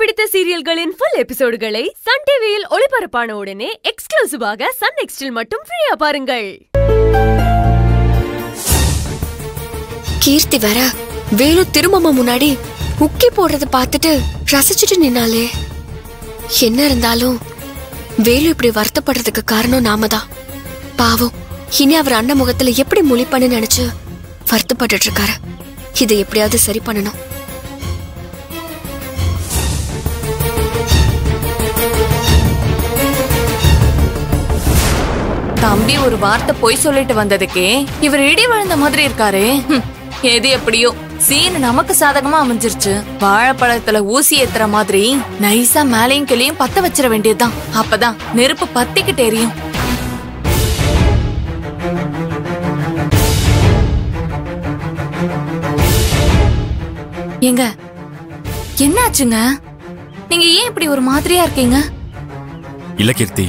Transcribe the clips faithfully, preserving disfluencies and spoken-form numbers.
பிடித்த சீரியல்களின் full எபிசோடுகளை Sun டிவியில் ஒளிபரப்பான உடனே எக்ஸ்க்ளூசிவாக சன் நெக்ஸ்டில் மட்டும் ஃப்ரீயா பாருங்கள். கீர்த்தி வர வேலு திருமமா முன்னாடி உக்கி போடுறத பார்த்துட்டு ரசிச்சிட்டு நின்னாலே. என்ன இருந்தாலும் வேலு இப்படி வருத்தப்படுறதுக்கு காரணம் நாமதான். பாவம், இனி அவர் அண்ணன் முகத்துல எப்படி முழிப்பான்னு நினைச்சு வருத்தப்பட்டு இருக்காரு. இதை எப்படியாவது சரி பண்ணணும். தம்பி ஒரு வார்த்தை போய் சொல்லிட்டு வந்ததுக்கே இவர் இடி வளர்ந்த மாதிரி இருக்காரு. எது எப்படியோ சீன் நமக்கு சாதகமா அமைஞ்சிருச்சு. வாழைப்பழத்துல ஊசி ஏத்துற மாதிரி நைசா மேலையும் கிளையும் பத்த வச்சிட வேண்டியதுதான். அப்பதான் நெருப்பு பத்திக்கிட்டு எரியும். எங்க என்ன ஆச்சுங்க? நீங்க ஏன் இப்படி ஒரு மாதிரியா இருக்கீங்க? இல்ல கீர்த்தி,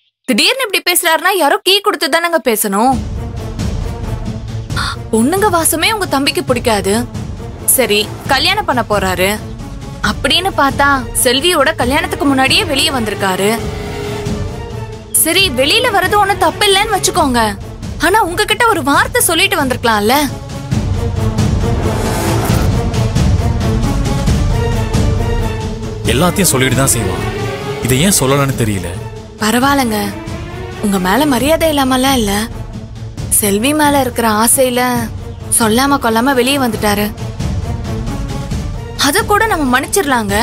திடீர்னு இப்படி பேசுறாருன்னா யாரோ கீ கொடுத்துதானங்க பேசணும். பொண்ணுங்க வாசமே உங்க தம்பிக்கு பிடிக்காது. சரி, கல்யாணம் பண்ண போறாரு அப்படின்னு பார்த்தா செல்வியோட கல்யாணத்துக்கு முன்னாடியே வெளியே வந்திருக்காரு. சரி, வெளியில வர்றது ஒண்ணு தப்பு இல்லைன்னு வச்சுக்கோங்க. ஆனா உங்ககிட்ட ஒரு வார்த்தை சொல்லிட்டு வந்திருக்கலாம்ல. எல்லாத்தையும் சொல்லிட்டு தான் செய்வான். இதை ஏன் சொல்லலாம்னு தெரியல. பரவாயில்லங்க, உங்க மேல மரியாதை இல்லாமலாம் இல்ல, செல்வி மேல இருக்கிற ஆசையில சொல்லாம கொல்லாம வெளியே வந்துட்டாரு. அத கூட நம்ம மன்னிச்சிடலாங்க.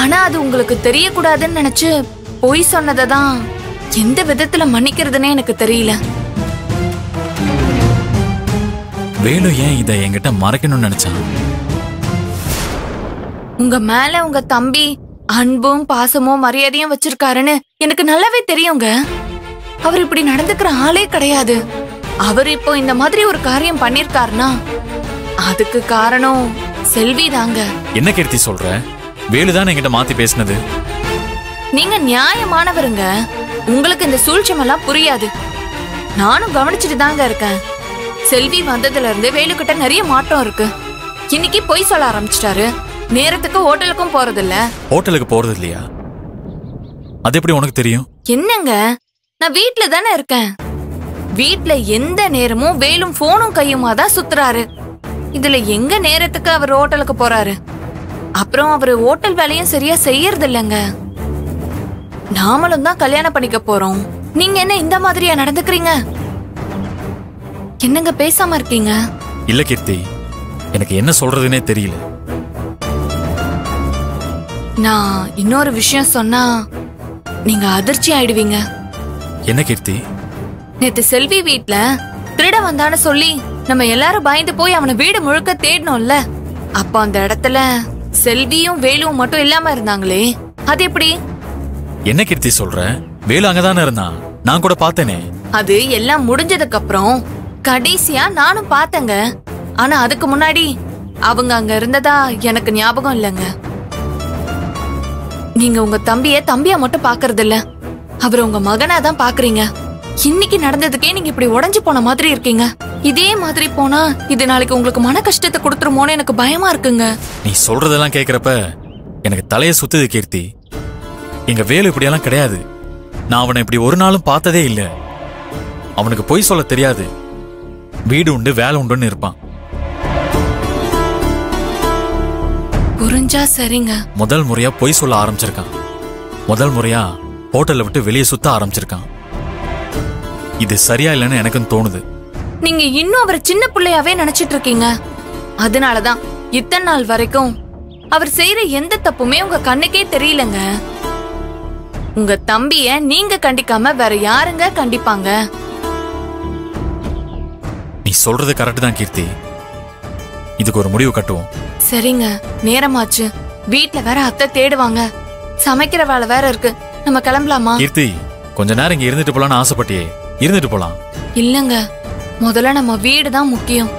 ஆனா அது உங்களுக்கு தெரியக்கூடாதுன்னு நினைச்சு பொய் சொன்னதான் எந்த விதத்துல மன்னிக்கிறதுனே எனக்கு தெரியல. வேலு ஏன் இதை என்கிட்ட மறைக்கணும்னு நினைச்சான்? உங்க மேல உங்க தம்பி அன்பும் பாசமும் மரியாதையும் வச்சிருக்காருன்னு எனக்கு நல்லாவே தெரியுங்க. அவர் இப்படி நடந்துக்கிற ஆளே கிடையாது. அவர் இப்போ இந்த மாதிரி ஒரு காரியம் பண்ணிருக்காருன்னா அதுக்கு காரணம் செல்வி தாங்க. என்ன கீர்த்தி சொல்ற? வேலுதான் என்கிட்ட மாத்தி பேசினது. நீங்க நியாயமானவருங்க. உங்களுக்கு இந்த சூழ்ச்சியெல்லாம் புரியாது. நானும் கவனிச்சுட்டு தாங்க இருக்கேன். செல்வி வந்ததுல இருந்து வேலுக்கிட்ட நிறைய மாற்றம் இருக்கு. இன்னைக்கு போய் சொல்ல ஆரம்பிச்சிட்டாரு. நேரத்துக்கு ஹோட்டலுக்கும் போறது இல்ல. ஹோட்டலுக்கு போறது இல்லையா? அது எப்படி உனக்கு தெரியும்? என்னங்க, நான் வீட்ல தானே இருக்கேன். வீட்ல எந்த நேரமும் வேலும் போனும் கையுமா தான் சுத்துறாரு. இதுல எங்க நேரத்துக்கு அவர் ஹோட்டலுக்கு போறாரு? அப்புறம் அவரு ஹோட்டல் வேலையும் சரியா செய்யறது இல்லைங்க. நாமளும் தான் கல்யாணம் பண்ணிக்க போறோம். நீங்க என்ன இந்த மாதிரியா நடந்துக்கிறீங்க? என்னங்க பேசாம இருக்கீங்க? இல்ல கீர்த்தி, எனக்கு என்ன சொல்றதுன்னே தெரியல. நான் இன்னொரு விஷயம் சொன்னா நீங்க அதிர்ச்சி ஆயிடுவீங்க. என்ன கீர்த்தி? நேத்து செல்வி வீட்ல திருட வந்தான்னு சொல்லி நம்ம எல்லாரும் பயந்து போய் அவனை வீடு முழுக்க தேடணும்ல. அப்ப அந்த இடத்துல செல்வியும் வேலுவும் மட்டும் இல்லாம இருந்தாங்களே, அது எப்படி? என்ன கீர்த்தி சொல்ற? வேலு அங்கதானே இருந்தான். நான் கூட பார்த்தேனே. அது எல்லாம் முடிஞ்சதுக்கு அப்புறம் கடைசியா நானும் பார்த்தேங்க. ஆனா அதுக்கு முன்னாடி அவங்க அங்க இருந்ததா எனக்கு ஞாபகம் இல்லைங்க. நீங்க உங்க தம்பிய தம்பியா மட்டும் பாக்குறது இல்ல, அவர் உங்க மகனா தான் பாக்குறீங்க. இன்னைக்கு நடந்ததுக்கே நீங்க இப்படி உடஞ்சு போன மாதிரி இருக்கீங்க. இதே மாதிரி போனா இது நாளைக்கு உங்களுக்கு மன கஷ்டத்தை கொடுத்துருமோன்னு எனக்கு பயமா இருக்குங்க. நீ சொல்றதெல்லாம் கேக்குறப்ப எனக்கு தலைய சுத்துது கீர்த்தி. எங்க வேலு இப்படியெல்லாம் கிடையாது. நான் அவனை இப்படி ஒரு நாளும் பார்த்ததே இல்ல. அவனுக்கு பொய் சொல்ல தெரியாது. வீடு உண்டு வேலை உண்டுன்னு இருப்பான். புரிஞ்சா சரிங்க. முதல் முறையா பொய் சொல்ல ஆரம்பிச்சிருக்கான். முதல் முறையா ஹோட்டல்ல விட்டு வெளியே சுத்த ஆரம்பிச்சிருக்கான். இது சரியா இல்லன்னு எனக்கு தோணுது. நீங்க இன்னும் அவரை சின்ன பிள்ளையாவே நினைச்சிட்டு இருக்கீங்க. அதனாலதான் இத்தனை நாள் வரைக்கும் அவர் செய்யற எந்த தப்புமே உங்க கண்ணுக்கே தெரியலங்க. உங்க தம்பிய நீங்க கண்டிக்காம வேற யாருங்க கண்டிப்பாங்க? நீ சொல்றது கரெக்ட் தான் கீர்த்தி. இதுக்கு ஒரு முடிவு கட்டுவோம். சரிங்க, நேரமாச்சு, வீட்ல வேற அத்தை தேடுவாங்க, சமைக்கிற வேலை வேற இருக்கு, நம்ம கிளம்பலாமா? கீர்த்தி, கொஞ்ச நேரம் இங்க இருந்துட்டு போலான்னு ஆசைப்பட்டியே, இருந்துட்டு போலாம். இல்லங்க, முதல்ல நம்ம வீடு தான் முக்கியம்.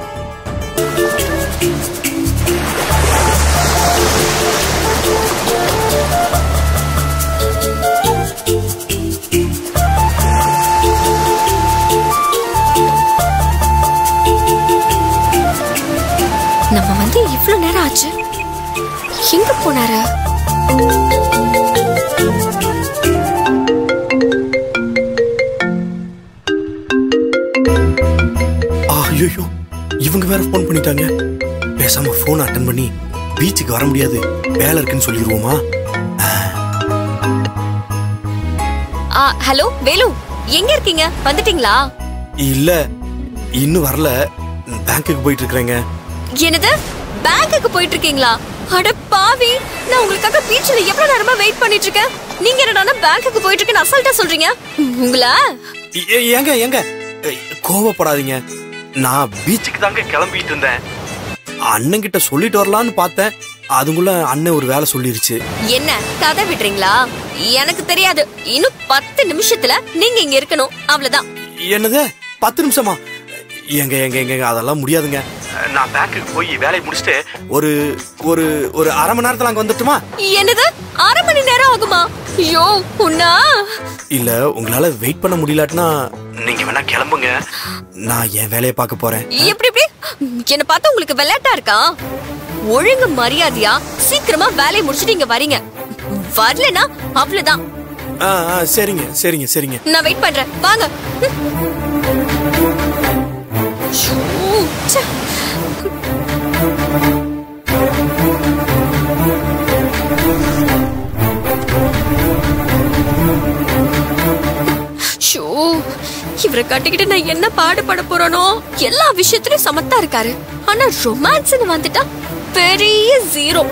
நம்ம வந்து இவ்வளவு நேரம் ஆச்சு, எங்க போனாரா? ஐயோ, இவங்க வேற போன் பண்ணிட்டாங்க. பேசாம போன் அட்டெண்ட் பண்ணி பீச்சுக்கு வர முடியாது, வேலை இருக்குன்னு சொல்லிடுவோமா? ஹலோ வேலு, எங்க இருக்கீங்க? வந்துட்டீங்களா? இல்ல, இன்னும் வரல, பேங்க்குக்கு போயிட்டு இருக்கேங்க. என்னது, பேங்க்குக்கு போயிட்டு இருக்கீங்களா? அட பாவி, நான் உங்களுக்காக பீச்ல எவ்வளவு நேரமா வெயிட் பண்ணிட்டு இருக்கேன், நீங்க என்னடா பேங்க்குக்கு போயிட்டு இருக்கேன்னு அசால்ட்டா சொல்றீங்க. உங்களா? ஏங்க ஏங்க கோவப்படாதீங்க, நான் பீச்சுக்கு தாங்க கிளம்பிட்டு இருந்தேன். அண்ணன் கிட்ட சொல்லிட்டு வரலான்னு பார்த்தேன், அதுக்குள்ள அண்ணன் ஒரு வேலை சொல்லிருச்சு. என்ன கதை விடுறீங்களா? எனக்கு தெரியாது, இன்னும் பத்து நிமிஷத்துல நீங்க இங்க இருக்கணும், அவ்வளவுதான். என்னது, பத்து நிமிஷமா? எங்க எங்க எங்க அதெல்லாம் முடியாதுங்க, நான் பேங்க்குக்கு போய் வேலையை முடிச்சுட்டு ஒரு ஒரு ஒரு அரை மணி நேரத்துல அங்க வந்துட்டுமா? என்னது, அரை மணி நேரம் ஆகுமா? ஐயோ உன்னா, இல்ல உங்களால வெயிட் பண்ண முடியலன்னா நீங்க வேணா கிளம்புங்க, நான் என் வேலையை பார்க்க போறேன். எப்படி எப்படி என்ன பார்த்தா உங்களுக்கு விளையாட்டா இருக்கா? ஒழுங்கு மரியாதையா சீக்கிரமா வேலையை முடிச்சுட்டு இங்க வரீங்க, வரலனா அவ்வளவுதான். சரிங்க சரிங்க சரிங்க, நான் வெயிட் பண்றேன், வாங்க. இவரை கட்டிக்கிட்டு நான் என்ன பாடுபட போறேனோ, எல்லா விஷயத்திலும் சமத்தா இருக்காரு, ஆனா ரொமான்ஸ் வந்துட்டா பெரிய ஜீரோ.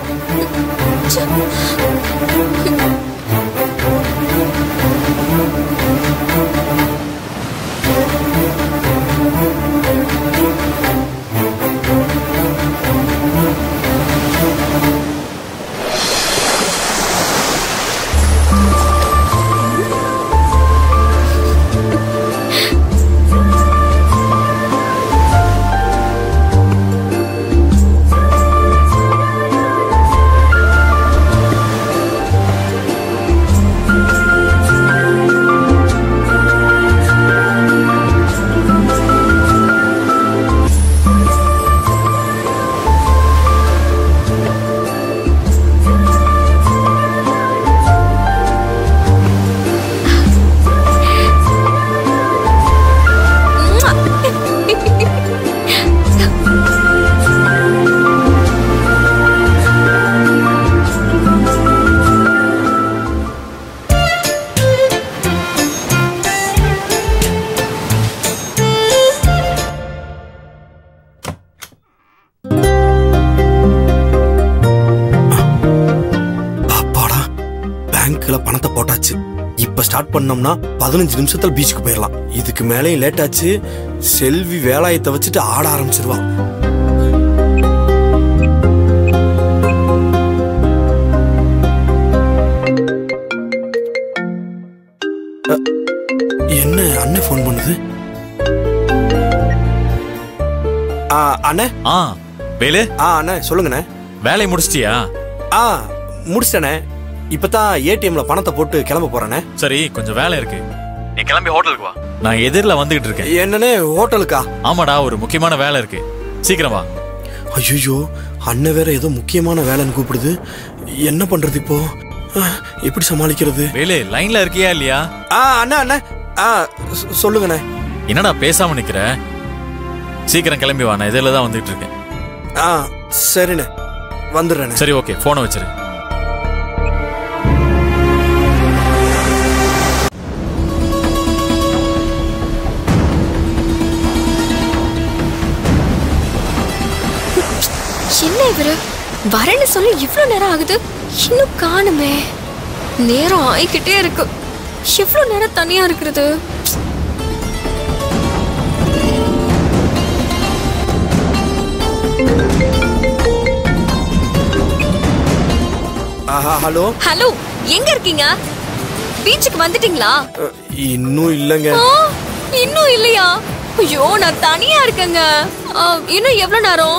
பதினஞ்சு நிமிஷத்துல பீச்சுக்கு போயிடலாம், இதுக்கு மேலேயும் லேட் ஆச்சு, செல்வி வேலாயத்தை வச்சுட்டு ஆட ஆரம்பிச்சிருவா. என்ன அண்ணே போன் பண்ணுது? அண்ணே வேலு, அண்ணே சொல்லுங்கண்ணே. வேலையை முடிச்சிட்டியா? ஆ முடிச்சிட்டேண்ணே, இப்பதான் ஏடிஎம்ல பணத்தை போட்டு கிளம்ப போறேனே. சரி, கொஞ்சம் வேலை இருக்கு, நீ கிளம்பி ஹோட்டலுக்கு வா, நான் எதிரில வந்துட்டு இருக்கேன். என்னனே ஹோட்டலுக்கா? ஆமாடா, ஒரு முக்கியமான வேலை இருக்கு, சீக்கிரம் வா. ஐயோ, அண்ணன் வேற ஏதோ முக்கியமான வேலைன்னு கூப்பிடுது, என்ன பண்றது இப்போ, எப்படி சமாளிக்கிறது? வேலை லைன்ல இருக்கியா இல்லையா? ஆ அண்ணா அண்ணா ஆ சொல்லுங்கண்ணே. என்னடா பேசாம நிக்கிற, சீக்கிரம் கிளம்பி வா, நான் எதிரில தான் வந்துட்டு இருக்கேன். ஆ சரிண்ணே, வந்துடுறேன். சரி ஓகே, போனை வச்சிரு. வரேன்னு சொல்லி இவ்வளவு நேரம் ஆகுது, இன்னும் காணுமே, நேரம் ஆயிக்கிட்டே இருக்கு, எவ்வளவு நேரம் தனியா இருக்கிறது. ஹலோ ஹலோ எங்க இருக்கீங்க? பீச்சுக்கு வந்துட்டீங்களா? இன்னும் இல்லங்க. இன்னும் இல்லையா? ஐயோ நான் தனியா இருக்கேங்க. இன்னும் எவ்வளவு நேரம்?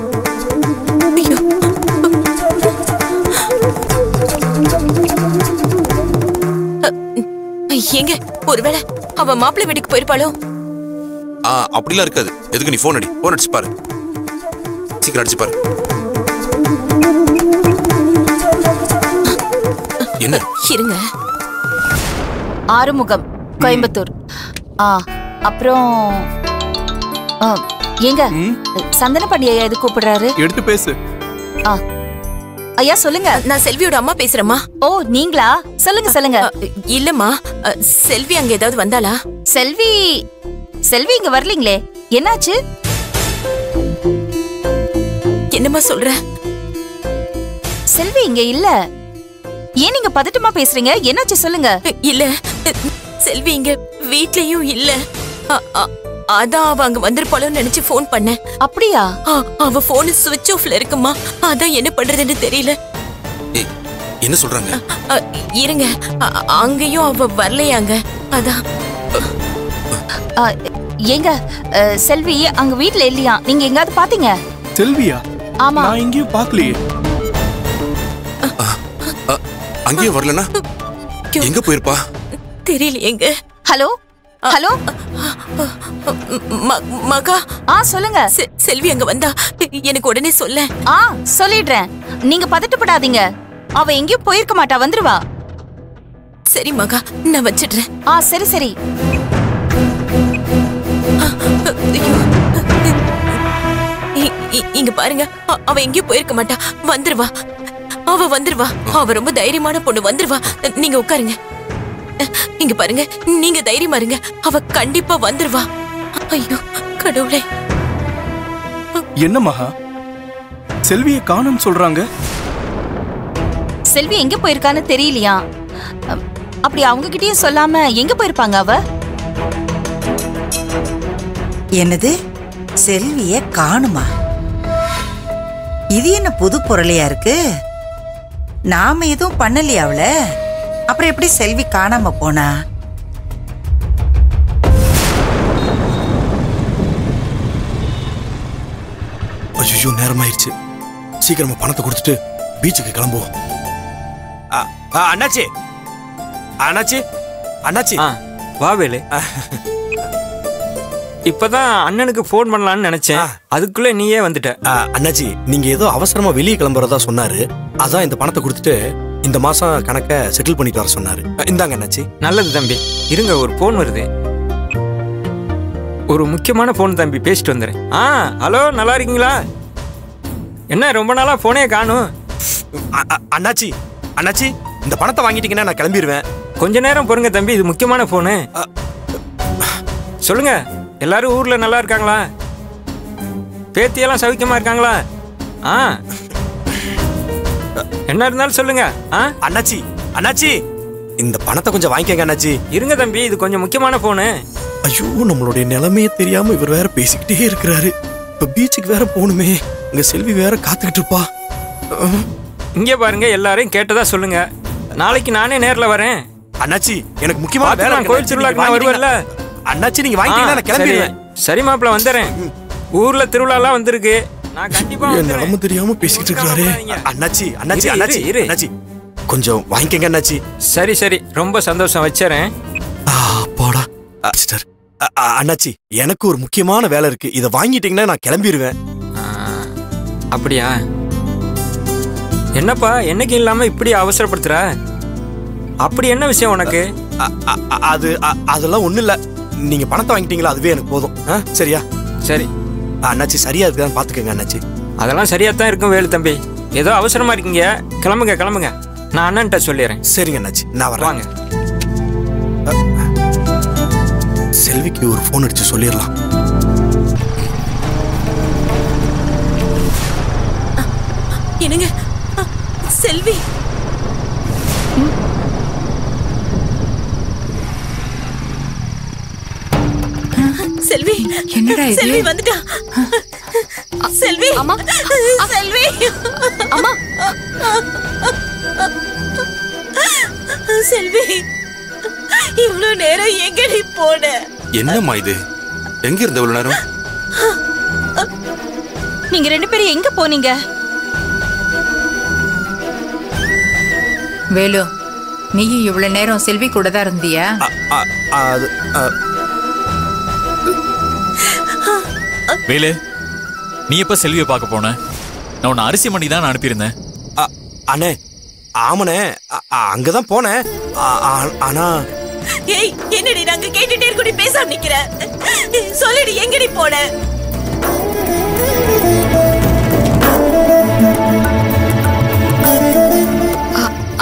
எங்க ஒருவேளை அவ மாப்பிள்ளை வீட்டுக்கு போயிருப்பாளோ? அப்படிலாம் இருக்காது. எதுக்கு நீ போன் அடி போன் அடிச்சு பாரு, சீக்கிரம் அடிச்சு பாரு. என்ன இருங்க, ஆறுமுகம் கோயம்புத்தூர். அப்புறம் எங்க சந்தன பாண்டியா இது கூப்பிடுறாரு, எடுத்து பேசு. ஐயா சொல்லுங்க, நான் செல்வியோட அம்மா பேசுறேம்மா. ஓ நீங்களா? சொல்லுங்க சொல்லுங்க. இல்லம்மா செல்வி அங்க ஏதாவது வந்தாளா? செல்வி செல்வி இங்க வரலீங்களே, என்னாச்சு? என்னம்மா சொல்ற? செல்வி இங்க இல்ல, ஏன் நீங்க பதட்டமா பேசுறீங்க? என்னாச்சு சொல்லுங்க. இல்ல செல்வி இங்க வீட்லயும் இல்ல, அதான் அவ அங்க வந்திருப்பாளோன்னு நினைச்சு போன் பண்ண. அப்படியா? அவ போன் சுவிட்ச் ஆஃப்ல இருக்குமா, அதான் என்ன பண்றதுன்னு தெரியல. என்ன சொல்றாங்க? இருங்க, அங்கேயும் அவ வரலையாங்க, அதான். ஏங்க செல்வி அங்க வீட்ல இல்லையா? நீங்க எங்காவது பாத்தீங்க செல்வியா? ஆமா நான் எங்கேயும் பாக்கலையே. அங்கேயே வரலனா எங்க போயிருப்பா? தெரியலையேங்க. ஹலோ ஹலோ மகா. ஆ சொல்லுங்க. செல்வி அங்க வந்தா எனக்கு உடனே சொல்ல. ஆ சொல்லிடுறேன், நீங்க பதட்டப்படாதீங்க. அவ எங்கேயும் போயிருக்க மாட்டா, வந்துருவா. சரி மகா நான் வச்சிடுறேன். ஆ சரி சரி. இங்க பாருங்க, அவ எங்கேயும் போயிருக்க மாட்டா, வந்துருவா. அவ வந்துருவா, அவ ரொம்ப தைரியமான பொண்ணு, வந்துருவா. நீங்க உட்காருங்க. இங்க பாருங்க, நீங்க தைரியமா இருங்க, அவ கண்டிப்பா வந்துருவா. ஐயோ கடவுளே. என்ன மகா செல்விய காணோம் சொல்றாங்க? செல்வி எங்க போயிருக்கான்னு தெரியலையா? அப்படி அவங்க கிட்டயும் சொல்லாம எங்க போயிருப்பாங்க அவ? என்னது செல்விய காணுமா? இது என்ன புது பொருளையா இருக்கு? நாம எதுவும் பண்ணலையா அவள? அப்புறம் எப்படி செல்வி காணாம போனா? ஐயோ நேரமாயிருச்சு, சீக்கிரமா பணத்தை கொடுத்துட்டு பீச்சுக்கு கிளம்புவோம். அண்ணாச்சி அண்ணாச்சி அண்ணாச்சி வாவேலு, இப்பதான் அண்ணனுக்கு போன் பண்ணலாம்னு நினைச்சேன், அதுக்குள்ள நீயே வந்துட்ட. அண்ணாச்சி நீங்க ஏதோ அவசரமா வெளியே கிளம்புறதா சொன்னாரு, அதான் இந்த பணத்தை கொடுத்துட்டு இந்த மாசம் கணக்க செட்டில் பண்ணிட்டு வர சொன்னாரு. இந்தாங்க அண்ணாச்சி. நல்லது தம்பி, இருங்க ஒரு போன் வருது, ஒரு முக்கியமான போன் தம்பி, பேசிட்டு வந்துறேன். ஆ ஹலோ நல்லா இருக்கீங்களா? என்ன ரொம்ப நாளா போனே காணும். அண்ணாச்சி அண்ணாச்சி இந்த பணத்தை வாங்கிட்டீங்கன்னா நான் கிளம்பிடுவேன். கொஞ்ச நேரம் பொறுங்க தம்பி, இது முக்கியமான போனு. சொல்லுங்க, எல்லாரும் ஊர்ல நல்லா இருக்காங்களா? பேத்தியெல்லாம் சௌக்கியமா இருக்காங்களா? ஆ என்ன இருந்தாலும் சொல்லுங்க. அண்ணாச்சி அண்ணாச்சி இந்த பணத்தை கொஞ்சம் வாங்கிக்கங்க அண்ணாச்சி. இருங்க தம்பி, இது கொஞ்சம் முக்கியமான போனு. ஐயோ நம்மளுடைய நிலைமையே தெரியாம இவர் வேற பேசிக்கிட்டே இருக்கிறாரு. இப்ப பீச்சுக்கு வேற போகணுமே, இங்க செல்வி வேற காத்துக்கிட்டு இருப்பா. இங்க பாருங்க, எல்லாரையும் கேட்டதா சொல்லுங்க, நாளைக்கு நானே நேர்ல வரேன். அண்ணாச்சி எனக்கு முக்கியமான வேலை, நான் கோயில் திருவிழாக்கு வருவேன்ல. அண்ணாச்சி நீங்க வாங்கிட்டீங்கன்னா நான் கிளம்பிடுவேன். சரி மாப்பிள்ள வந்துடுறேன், ஊர்ல திருவிழாலாம் வந்திருக்கு. கொஞ்சம் வாங்கிக்கங்க அண்ணாச்சி. சரி சரி ரொம்ப சந்தோஷம், வச்சறேன். அண்ணாச்சி எனக்கு ஒரு முக்கியமான வேலை இருக்கு, இதை வாங்கிட்டீங்கன்னா நான் கிளம்பிடுவேன். அப்படியா? என்னப்பா என்னைக்கு இல்லாம இப்படி அவசரப்படுத்துற? அப்படி என்ன விஷயம் உனக்கு? அது அதெல்லாம் ஒண்ணும் இல்ல, நீங்க பணத்தை வாங்கிட்டீங்களா அதுவே எனக்கு போதும். சரியா? சரி அண்ணாச்சி சரியா இருக்குதான்னு பாத்துக்கங்க அண்ணாச்சி. அதெல்லாம் சரியா தான் இருக்கும் வேலு தம்பி, ஏதோ அவசரமா இருக்கீங்க, கிளம்புங்க கிளம்புங்க, நான் அண்ணன்ட்ட சொல்லிடுறேன். சரிங்க அண்ணாச்சி நான் வரேன். வாங்க. செல்விக்கு ஒரு ஃபோன் அடிச்சு சொல்லிடலாம். என்னங்க செல்வி, செல்வி என்னடா இது? செல்வி வந்துட்டா. செல்வி அம்மா, செல்வி அம்மா, செல்வி இவ்வளவு நேரம் எங்க நீ போன? என்னம்மா இது, எங்க இருந்த இவ்வளவு நேரம்? நீங்க ரெண்டு பேரும் எங்க போனீங்க? வேலு, நீ இவ்வளவு நேரம் செல்வி கூட தான் இருந்தியா? வேலு, நீ எப்ப செல்வியை பார்க்க போன? நான் உன்னை அரிசி மணி தான் நான் அனுப்பியிருந்தேன். அண்ணே ஆமனே, அங்கதான் போனேன். ஆனா ஏய் என்னடி, நாங்க கேட்டுட்டே இருக்கடி, பேசாம நிக்கிற? சொல்லிடு எங்கடி போன?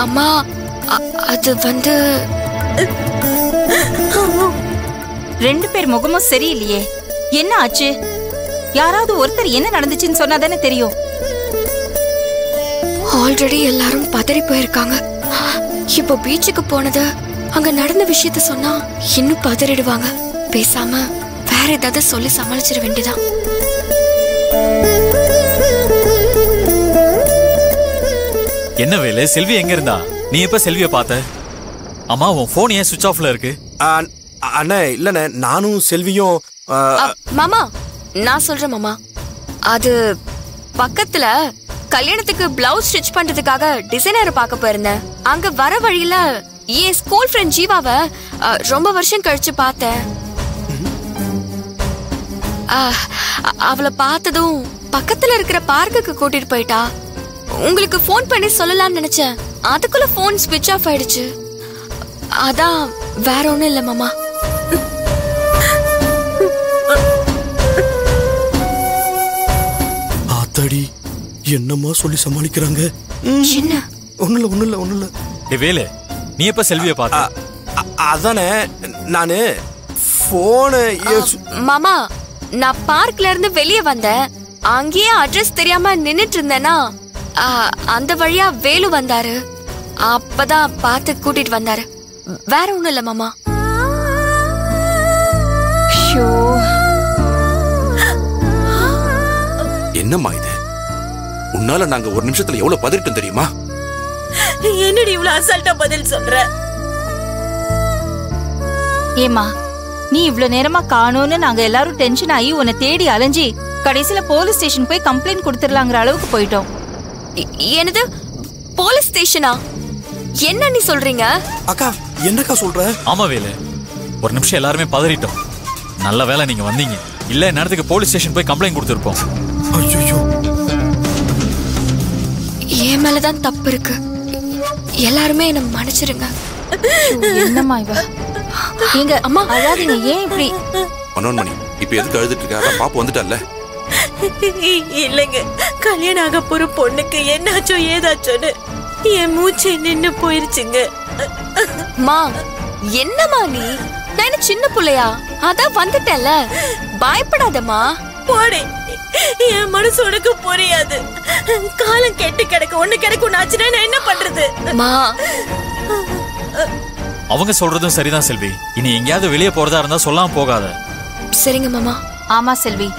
அம்மா அது வந்து ரெண்டு பேர் முகமும் சரியில்லையே, என்ன ஆச்சு? யாராவது ஒருத்தர் என்ன நடந்துச்சுன்னு சொன்னாதானே தெரியும். ஆல்ரெடி எல்லாரும் பதறி போயிருக்காங்க. இப்போ பீச்சுக்கு போனது அங்க நடந்த விஷயத்த சொன்னா இன்னும் பதறிடுவாங்க. பேசாம வேற ஏதாவது சொல்லி சமாளிச்சிட வேண்டியதான். என்ன வேலை, செல்வி எங்க இருந்தா? நீ எப்ப செல்வியை பார்த்த? அம்மா உன் போன் ஏன் சுவிட்ச் ஆஃப்ல இருக்கு? அண்ணா இல்லண்ணே, நானும் செல்வியும். மாமா நான் சொல்றேன் மாமா, அது பக்கத்துல கல்யாணத்துக்கு பிளவுஸ் ஸ்டிச் பண்றதுக்காக டிசைனரை பார்க்க போயிருந்தேன். அங்க வர வழியில என் ஸ்கூல் ஃப்ரெண்ட் ஜீவாவை ரொம்ப வருஷம் கழிச்சு பார்த்தேன். அவளை பார்த்ததும் பக்கத்துல இருக்கிற பார்க்குக்கு கூட்டிட்டு போயிட்டா. உங்களுக்கு போன் பண்ணி சொல்லலாம்னு நினைச்சேன், அதுக்குள்ள போன் ஸ்விட்ச் ஆஃப் ஆயிடுச்சு. அதான், வேற ஒண்ணும் இல்ல மாமா. ஆத்தடி என்னமா சொல்லி சமாளிக்கறாங்க? என்ன? ஒண்ணுல ஒண்ணுல ஒண்ணுல. டேய் வேலே, நீ எப்ப செல்வியை பார்த்த? அதானே நானு போன். மாமா நான் பார்க்ல இருந்து வெளியே வந்தேன், அங்கேயே அட்ரஸ் தெரியாம நின்னுட்டு இருந்தேனா, அந்த வழியா வேலு வந்தாரு, அப்பதான் பார்த்து கூட்டிட்டு வந்தாரு. வேற ஒண்ணும் இல்ல மாமா. என்னம்மா இது, உன்னால நாங்க ஒரு நிமிஷத்துல எவ்வளவு பதறிட்டோம் தெரியுமா? என்னடி இவ்வளவு அசால்ட்டா பதில் சொல்ற? ஏமா நீ இவ்வளவு நேரமா காணோன்னு நாங்க எல்லாரும் டென்ஷன் ஆகி உன்னை தேடி அலைஞ்சி கடைசியில போலீஸ் ஸ்டேஷன் போய் கம்ப்ளைண்ட் கொடுத்துடலாங்கிற அளவுக்கு போயிட்டோம். என்னது போலீஸ் ஸ்டேஷனா? என்ன நீ சொல்றீங்க? அக்கா என்னக்கா சொல்ற? ஆமா வேலு, ஒரு நிமிஷம் எல்லாருமே பதறிட்டோம். நல்ல வேளை நீங்க வந்தீங்க, இல்ல நேரத்துக்கு போலீஸ் ஸ்டேஷன் போய் கம்ப்ளைண்ட் கொடுத்துருப்போம். ஐயோ என் மேலதான் தப்பு இருக்கு, எல்லாருமே என்ன மன்னிச்சிருங்க. என்னம்மா இவ, எங்க அம்மா அழாதீங்க. ஏன் இப்படி மனோன்மணி இப்ப எதுக்கு அழுதுட்டு இருக்காங்க? பாப்பு வந்துட்டால. இல்லங்க, கல்யாணம் ஆக போற பொண்ணுக்கு என்னாச்சோ ஏதாச்சோன்னு என் மூச்சை நின்னு போயிருச்சுங்க. மா என்னமா நீ, நான் என்ன சின்ன பிள்ளையா? அதான் வந்துட்டல, பயப்படாதம்மா. போடே, என் மனசு உனக்கு புரியாது. காலம் கெட்டு கிடக்கு, ஒண்ணு கிடக்கு நாச்சுனா நான் என்ன பண்றது? மா அவங்க சொல்றதும் சரிதான் செல்வி, இனி எங்கயாவது வெளியே போறதா இருந்தா சொல்லாம போகாத. சரிங்க மாமா. ஆமா செல்வி,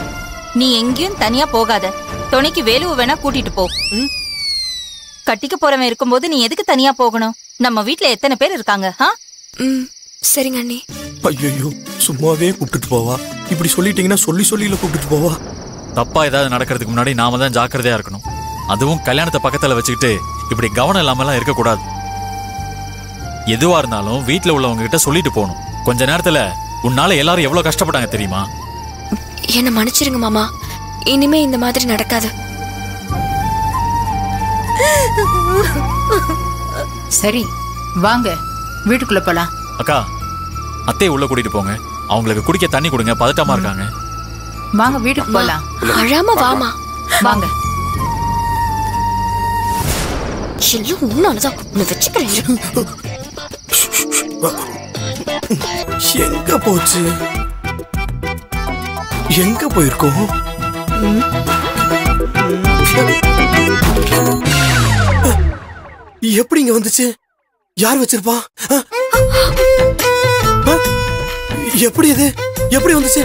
நீ எங்கேயும் தனியா போகாத, துணைக்கு வேலுவை வேணா கூட்டிட்டு போ. கட்டிக்க போறவன் இருக்கும்போது நீ எதுக்கு தனியா போகணும்? நம்ம வீட்டுல எத்தனை பேர் இருக்காங்க? சரிங்க அண்ணி. ஐயோ சும்மாவே கூப்பிட்டு போவா, இப்படி சொல்லிட்டீங்கன்னா சொல்லி சொல்லியில கூப்பிட்டு போவா. தப்பா ஏதாவது நடக்கிறதுக்கு முன்னாடி நாம தான் ஜாக்கிரதையா இருக்கணும். அதுவும் கல்யாணத்தை பக்கத்துல வச்சுக்கிட்டு இப்படி கவனம் இல்லாமலாம் இருக்கக்கூடாது. எதுவா இருந்தாலும் வீட்டுல உள்ளவங்க கிட்ட சொல்லிட்டு போகணும். கொஞ்ச நேரத்துல உன்னால எல்லாரும் எவ்வளவு கஷ்டப்பட்டாங்க தெரியுமா? என்ன மன்னிச்சிருங்க மாமா, இனிமே இந்த மாதிரி நடக்காது. சரி வாங்க வீட்டுக்குள்ள போலாம். அக்கா அத்தையை உள்ள கூட்டிட்டு போங்க, அவங்களுக்கு குடிக்க தண்ணி கொடுங்க, பதட்டமா இருக்காங்க. வாங்க வீட்டுக்கு போலாம். அழாம வாமா, வாங்க. செல்லும் உன்னாலதான் உன்னை வச்சுக்கிறேன். எங்க போச்சு? எங்க போயிருக்கோம்? எப்படி இங்க வந்துச்சு? யார் வச்சிருப்பா? எப்படி இது? எப்படி வந்துச்சு?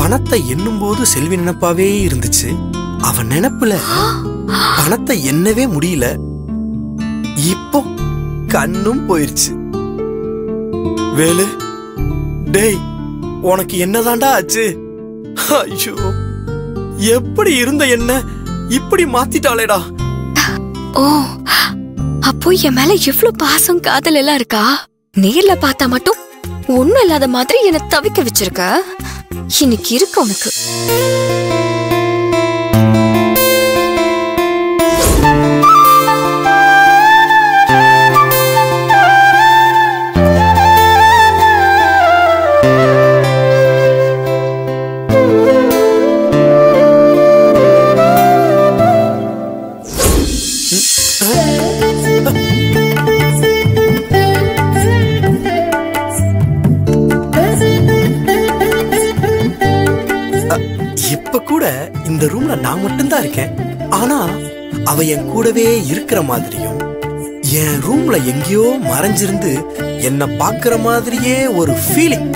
பணத்தை எண்ணும் போது செல்வி நினைப்பாவே இருந்துச்சு. அவன் நினைப்புல பணத்தை எண்ணவே முடியல. இப்போ கண்ணும் போயிருச்சு. வேலு, டேய், உனக்கு என்னதாண்டா ஆச்சு? ஐயோ, எப்படி இருந்த என்ன இப்படி மாத்திட்டாளேடா. ஓ, அப்போ என் மேல எவ்வளவு பாசம் காதல் எல்லாம் இருக்கா. நேர்ல பார்த்தா மட்டும் ஒண்ணும் இல்லாத மாதிரி என்னை தவிக்க வச்சிருக்க. இன்னைக்கு இருக்கு உனக்கு. இந்த ரூம்ல நான் மட்டும்தான் இருக்கேன். ஆனா அவ என் கூடவே இருக்கிற மாதிரியும் என் ரூம்ல எங்கேயோ மறைஞ்சிருந்து என்ன பாக்குற மாதிரியே ஒரு ஃபீலிங்.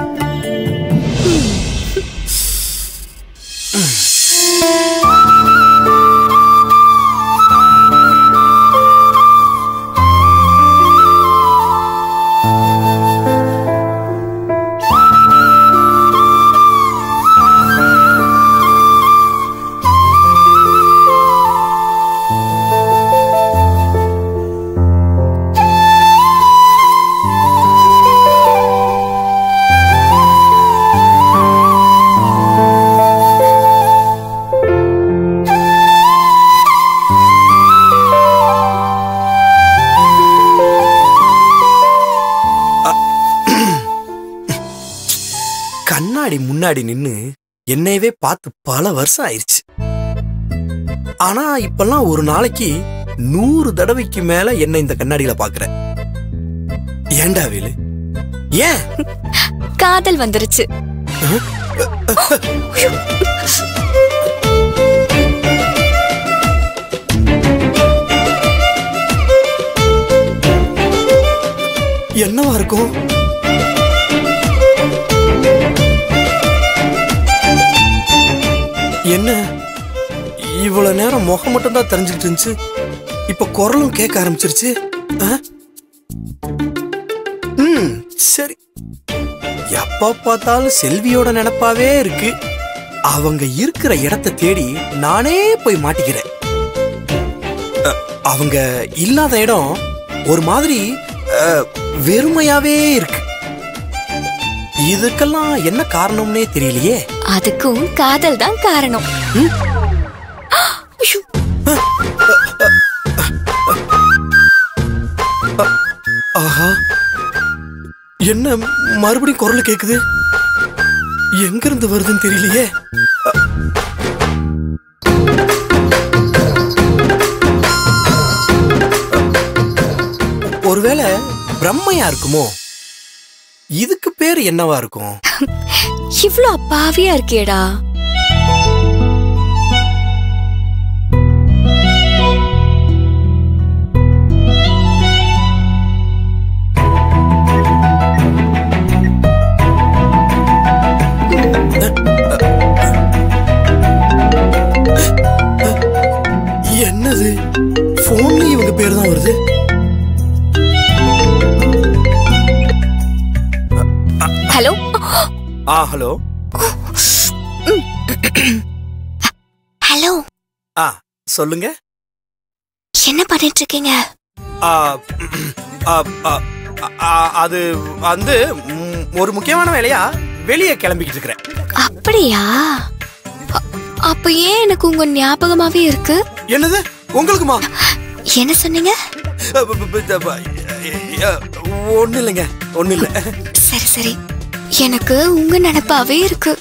முன்னாடி நின்னு என்னையவே பார்த்து பல வருஷம் ஆயிடுச்சு. ஆனா இப்பெல்லாம் ஒரு நாளைக்கு நூறு தடவைக்கு மேல என்ன இந்த கண்ணாடியில பாக்குறேன். ஏண்டா வேலு? ஏன்? காதல் வந்துருச்சு. என்னவா இருக்கும்? என்ன இவ்வளவு நேரம் முகம் மட்டும் தான் தெரிஞ்சுக்கிட்டு இருந்துச்சு, இப்ப குரலும் கேட்க ஆரம்பிச்சிருச்சு. ம், சரி. எப்ப பார்த்தாலும் செல்வியோட நினைப்பாவே இருக்கு. அவங்க இருக்கிற இடத்தை தேடி நானே போய் மாட்டிக்கிறேன். அவங்க இல்லாத இடம் ஒரு மாதிரி வெறுமையாவே இருக்கு. இதுக்கெல்லாம் என்ன காரணம்னே தெரியலையே. அதுக்கும் காதல் தான் காரணம். ஆஹா, என்ன மறுபடியும் குரல் கேக்குது? எங்க இருந்து வருதுன்னு தெரியலையே. ஒருவேளை பிரம்மையா இருக்குமோ? இதுக்கு பேர் என்னவா இருக்கும்? இவ்ளோ அப்பாவியா இருக்கேடா. என்னது, போன்லயும் இவங்க பேர் தான் வருது. ஹலோ. ஆ, ஹலோ. ஹலோ. ஆ, சொல்லுங்க. என்ன பண்ணிட்டு இருக்கீங்க? அது வந்து ஒரு முக்கியமான வேலையா வெளியே கிளம்பிக்கிட்டு இருக்கிறேன். அப்படியா? அப்ப ஏன் எனக்கு உங்க ஞாபகமாவே இருக்கு? என்னது உங்களுக்குமா? என்ன சொன்னீங்க? ஒண்ணு இல்லைங்க, ஒண்ணு இல்ல. சரி சரி, எனக்கு உங்க நினைப்பாவே இருக்கு.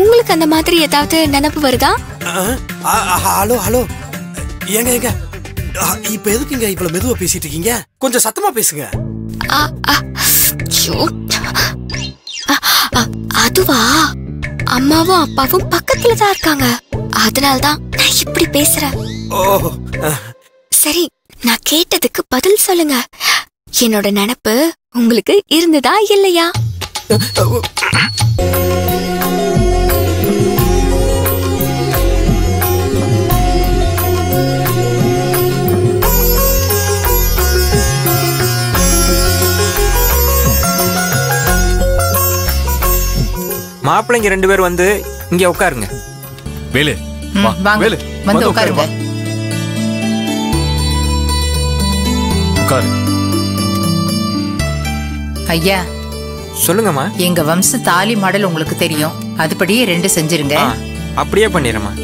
உங்களுக்கு அந்த மாதிரி ஏதாவது நினைப்பு வருதா? ஹலோ ஹலோ, ஏங்க ஏங்க இப்ப எதுக்குங்க இவ்வளவு மெதுவா பேசிட்டு இருக்கீங்க? கொஞ்சம் சத்தமா பேசுங்க. அதுவா, அம்மாவும் அப்பாவும் பக்கத்துல தான் இருக்காங்க, அதனாலதான் நான் இப்படி பேசுறேன். சரி, நான் கேட்டதுக்கு பதில் சொல்லுங்க. என்னோட நினைப்பு உங்களுக்கு இருந்ததா இல்லையா? மாப்பிள்ளைங்க ரெண்டு பேர் வந்து இங்க உட்காருங்க. வேலு வேலு வந்து உட்காருங்க. ஐயா சொல்லுங்கம்மா, எங்க வம்ச தாலி மாடல் உங்களுக்கு தெரியும், அதுபடியே ரெண்டு செஞ்சிருங்க. அப்படியே பண்ணிடுறேம்மா.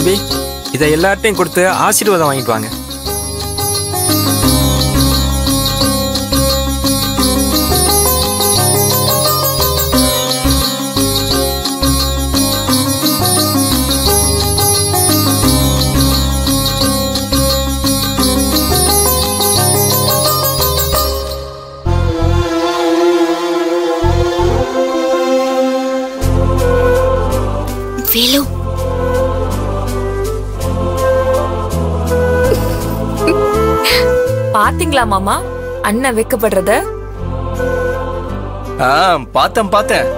தம்பி, இதை எல்லார்ட்டையும் கொடுத்து ஆசீர்வாதம் வாங்கிட்டு வாங்க. வேலு, பாத்தீங்களா மாமா அண்ணன் வைக்கப்படுறத? பாத்தேன் பாத்தேன்.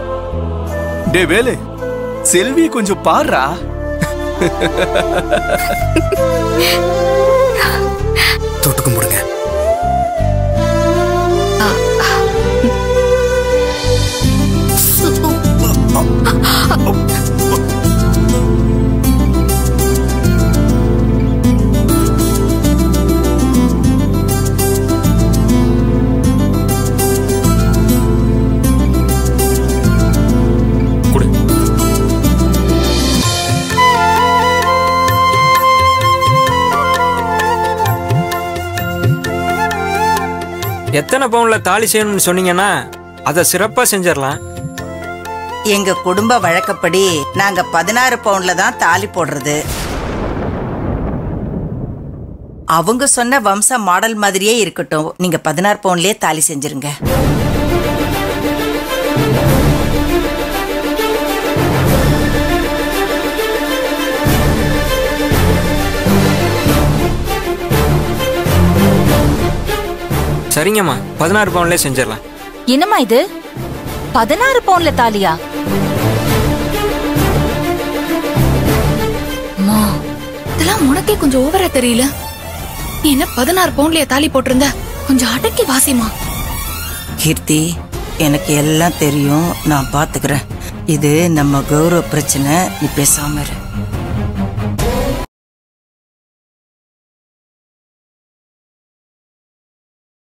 டே வேலு, செல்வி கொஞ்சம் பாடுறா. தொட்டுக்கு முடுங்க. எத்தனை பவுன்ல தாலி செய்யணும்னு சொன்னீங்கன்னா அதை சிறப்பா செஞ்சிடலாம். எங்க குடும்ப வழக்கப்படி நாங்க பதினாறு பவுன்ல தான் தாலி போடுறது. அவங்க சொன்ன வம்ச மாடல் மாதிரியே இருக்கட்டும், நீங்க பதினாறு பவுன்லயே தாலி செஞ்சிருங்க. சரிங்கம்மா, பதினாறு பவுன்ல செஞ்சிடலாம். என்னம்மா இது பதினாறு பவுன்ல தாலியா? கொஞ்சம் ஓவரா தெரியல. என்ன பதினாறு பவுண்ட்லயே தாலி போட்டிருந்த, கொஞ்சம் அடக்கி வாசிமா. கீர்த்தி, எனக்கு எல்லாம் தெரியும், நான் பாத்துக்கிறேன். இது நம்ம கௌரவ பிரச்சனை, நீ பேசாம இரு.